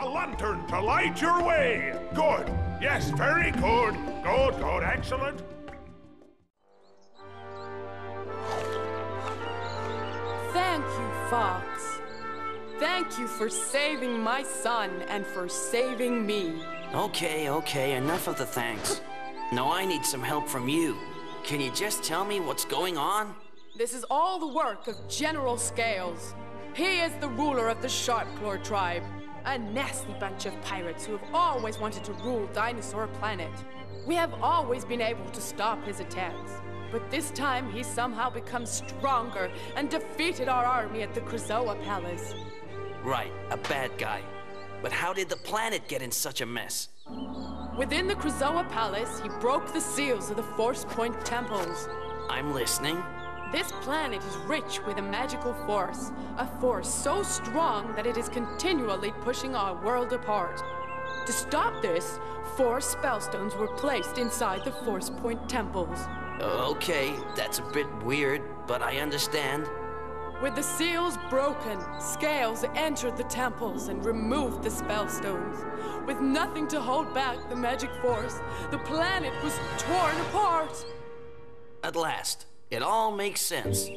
a lantern to light your way. Good. Yes, very good. Good, good, excellent. Thank you, Fox. Thank you for saving my son and for saving me. Okay, okay, enough of the thanks. Now I need some help from you. Can you just tell me what's going on? This is all the work of General Scales. He is the ruler of the Sharpclaw tribe, a nasty bunch of pirates who have always wanted to rule Dinosaur Planet. We have always been able to stop his attacks. But this time he somehow becomes stronger and defeated our army at the Krazoa Palace. Right, a bad guy. But how did the planet get in such a mess? Within the Krazoa Palace, he broke the seals of the Force Point temples. I'm listening. This planet is rich with a magical force. A force so strong that it is continually pushing our world apart. To stop this, 4 spellstones were placed inside the Force Point temples. Okay, that's a bit weird, but I understand. With the seals broken, Scales entered the temples and removed the spellstones. With nothing to hold back the magic force, the planet was torn apart. At last, it all makes sense.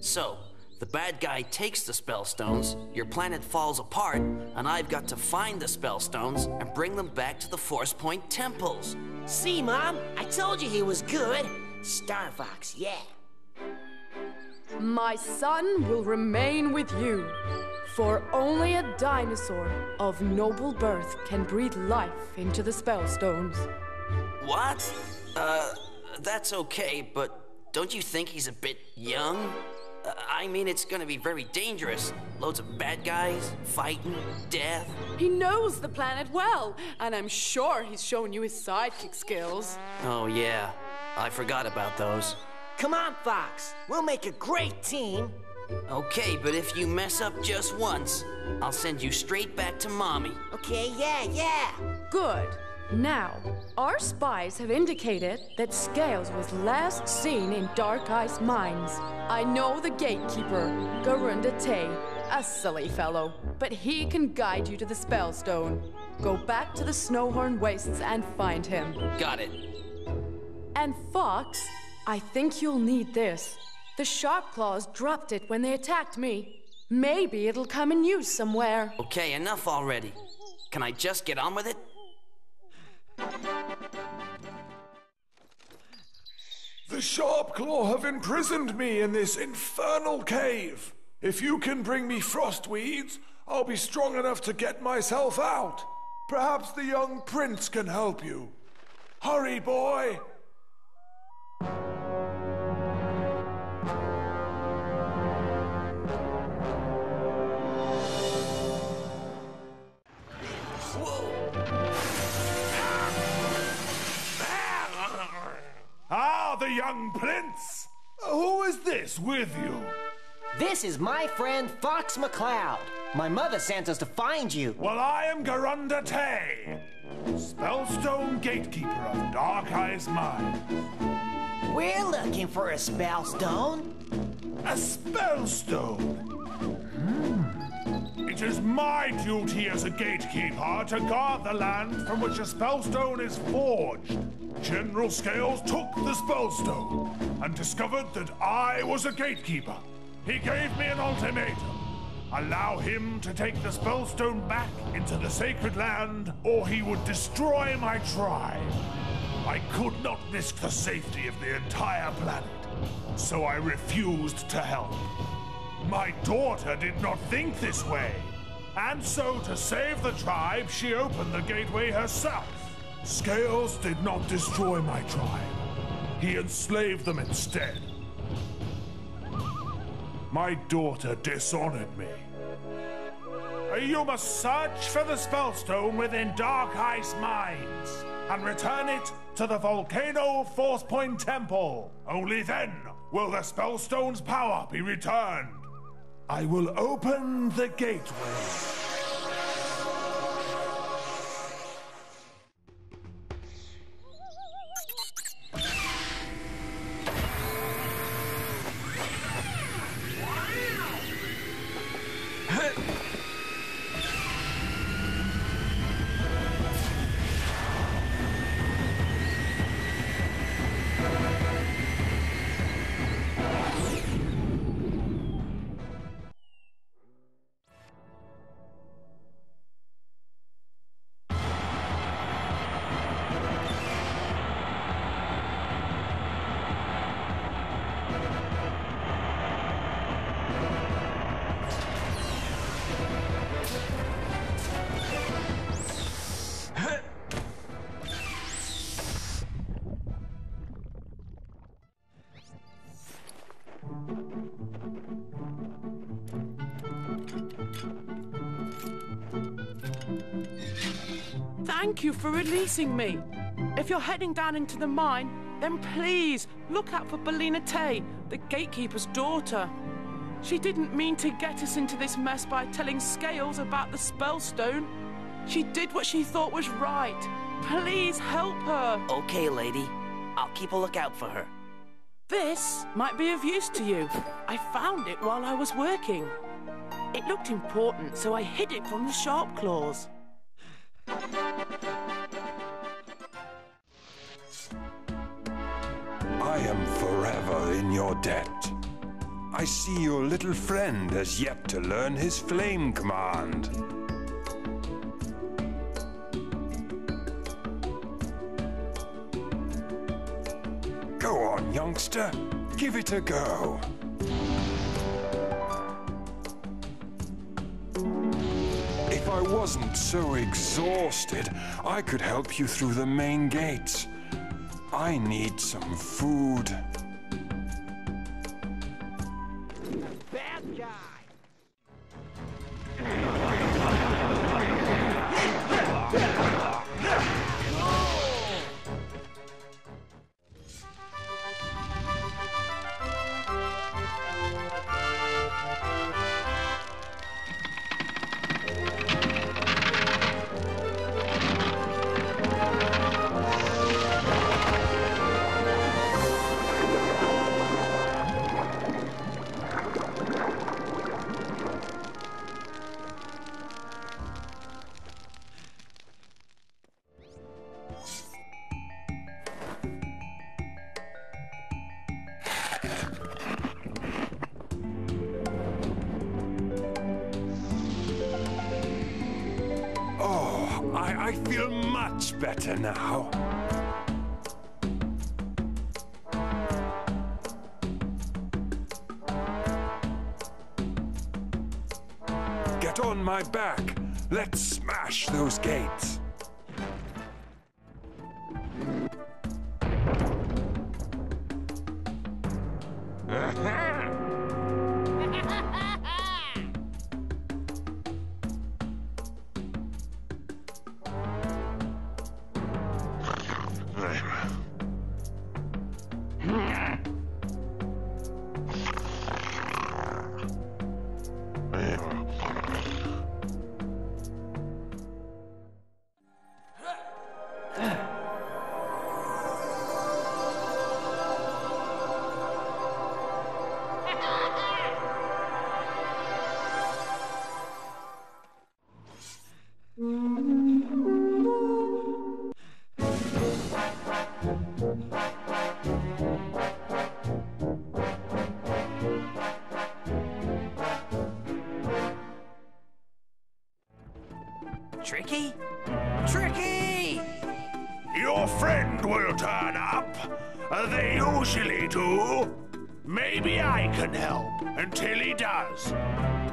So, the bad guy takes the spellstones, your planet falls apart, and I've got to find the spellstones and bring them back to the Force Point temples. See, Mom? I told you he was good. Star Fox, yeah. My son will remain with you, for only a dinosaur of noble birth can breathe life into the spellstones. What? That's okay, but don't you think he's a bit young? I mean, it's gonna be very dangerous. Loads of bad guys, fighting, death. He knows the planet well, and I'm sure he's shown you his sidekick skills. Oh yeah, I forgot about those. Come on, Fox. We'll make a great team. Okay, but if you mess up just once, I'll send you straight back to Mommy. Okay, yeah, yeah. Good. Now, our spies have indicated that Scales was last seen in Dark Ice Mines. I know the gatekeeper, Garunda Tay, a silly fellow, but he can guide you to the Spellstone. Go back to the Snowhorn Wastes and find him. Got it. And Fox, I think you'll need this. The Sharpclaws dropped it when they attacked me. Maybe it'll come in use somewhere. Okay, enough already. Can I just get on with it? The Sharpclaw have imprisoned me in this infernal cave. If you can bring me frostweeds, I'll be strong enough to get myself out. Perhaps the young prince can help you. Hurry, boy! The young prince? Who is this with you? This is my friend Fox McCloud. My mother sent us to find you. Well, I am Garunda Tay, Spellstone Gatekeeper of Dark Ice Mines. We're looking for a Spellstone. A Spellstone? It is my duty as a gatekeeper to guard the land from which a Spellstone is forged. General Scales took the Spellstone and discovered that I was a gatekeeper. He gave me an ultimatum. Allow him to take the Spellstone back into the sacred land, or he would destroy my tribe. I could not risk the safety of the entire planet, so I refused to help. My daughter did not think this way, and so to save the tribe, she opened the gateway herself. Scales did not destroy my tribe. He enslaved them instead. My daughter dishonored me. You must search for the Spellstone within Dark Ice Mines and return it to the Volcano Forcepoint Temple. Only then will the Spellstone's power be returned. I will open the gateway. Thank you for releasing me. If you're heading down into the mine, then please look out for Bellina Tay, the gatekeeper's daughter. She didn't mean to get us into this mess by telling Scales about the spellstone. She did what she thought was right. Please help her. Okay, lady. I'll keep a lookout for her. This might be of use to you. I found it while I was working. It looked important, so I hid it from the Sharpclaws. I am forever in your debt. I see your little friend has yet to learn his flame command. Go on, youngster. Give it a go. If I wasn't so exhausted, I could help you through the main gates. I need some food. Bad guy. I feel much better now. Get on my back. Let's smash those gates. Tricky? Tricky! Your friend will turn up. They usually do. Maybe I can help until he does.